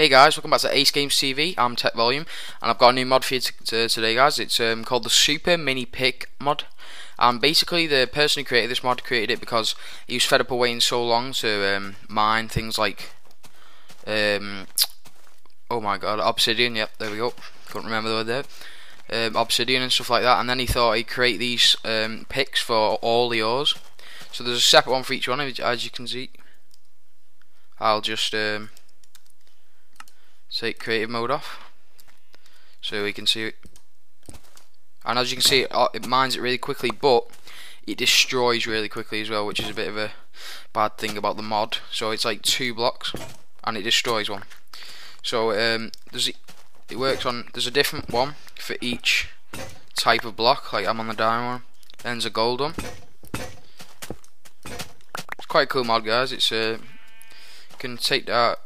Hey guys, welcome back to Ace Games TV. I'm Techvolume, and I've got a new mod for you today, guys. It's called the Super Mini Pick mod. And basically, the person who created this mod created it because he was fed up of waiting so long to mine things like, oh my god, obsidian. Yep, there we go. Couldn't remember the word there. Obsidian and stuff like that. And then he thought he'd create these picks for all the ores. So there's a separate one for each one, as you can see. I'll just take creative mode off so we can see it, and as you can see it mines it really quickly, but it destroys really quickly as well, which is a bit of a bad thing about the mod. So it's like 2 blocks and it destroys one. So it works on, there's a different one for each type of block. Like I'm on the diamond one, then there's a gold one. It's quite a cool mod, guys. It's can take that,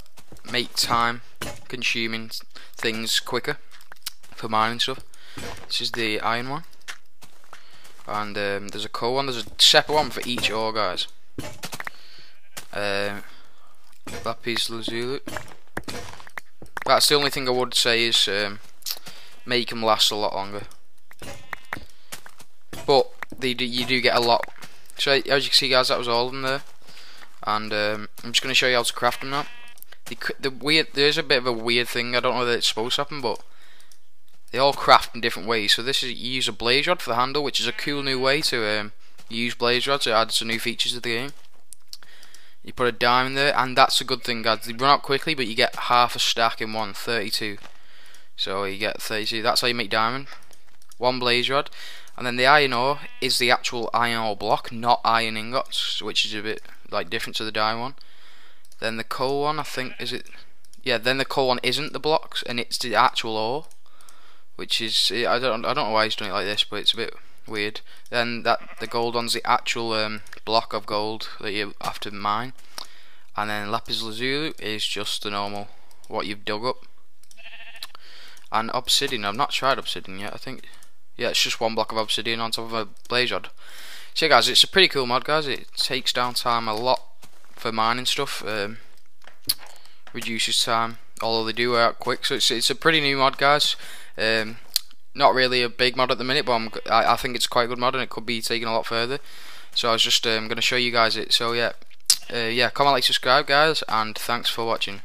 make time consuming things quicker for mining stuff. This is the iron one, and there's a coal one. There's a separate one for each ore, guys. Lapis lazuli. That's the only thing I would say is make them last a lot longer, but you do get a lot. So as you can see, guys, that was all of them there, and I'm just going to show you how to craft them now. There's a bit of a weird thing, I don't know whether it's supposed to happen, but they all craft in different ways. So this is, you use a blaze rod for the handle, which is a cool new way to use blaze rods. It adds some new features to the game. You put a dime in there, and that's a good thing, guys. They run out quickly, but you get half a stack in one, 32. So you get 32, that's how you make diamond. 1 blaze rod, and then the iron ore is the actual iron ore block, not iron ingots, which is a bit like different to the diamond one. Then the coal one, I think, is it? Yeah. Then the coal one isn't the blocks, and it's the actual ore, which is, I don't know why he's doing it like this, but it's a bit weird. Then the gold one's the actual block of gold that you have to mine, and then lapis lazuli is just the normal what you've dug up. And obsidian, I've not tried obsidian yet. I think, yeah, it's just 1 block of obsidian on top of a blaze rod. So yeah, guys, it's a pretty cool mod, guys. It takes down time a lot for mining stuff, reduces time, although they do wear out quick. So it's a pretty new mod, guys. Not really a big mod at the minute, but I think it's quite a good mod, and it could be taken a lot further. So I was just going to show you guys it. So yeah, comment, like, subscribe, guys, and thanks for watching.